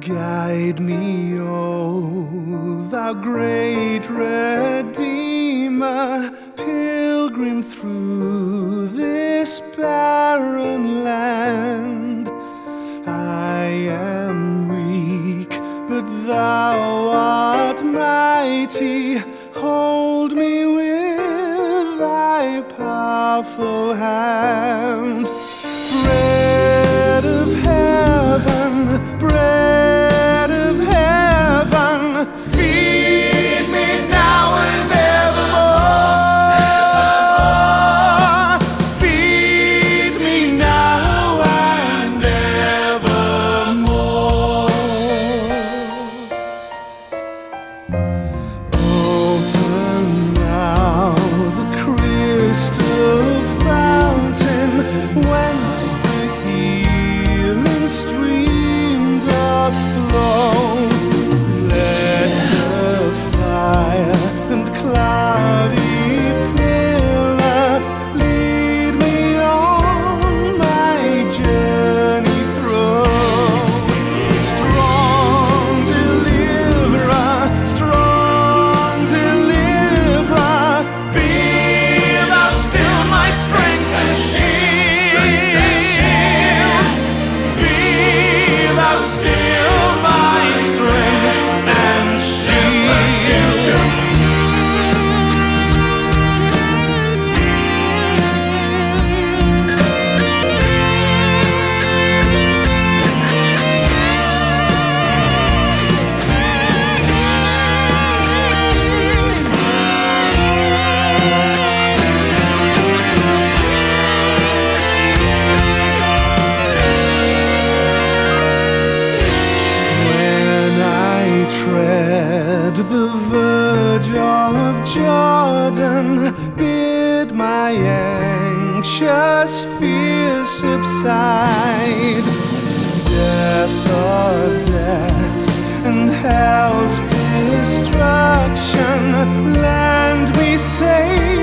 Guide me, O thou great Redeemer, pilgrim through this barren land. I am weak, but thou art mighty. Hold me with thy powerful hand. Bread of heaven, bread of heaven, feed me now and evermore. Feed me now and evermore. Open now the crystal fountain whence the healing stream doth flow. Let the fire and cloudy pillar lead me on my journey through. Strong deliverer, be thou still my strength and shield. Be thou still my strength and shield. Tread the verge of Jordan, bid my anxious fear subside. Death of deaths and hell's destruction, land we save.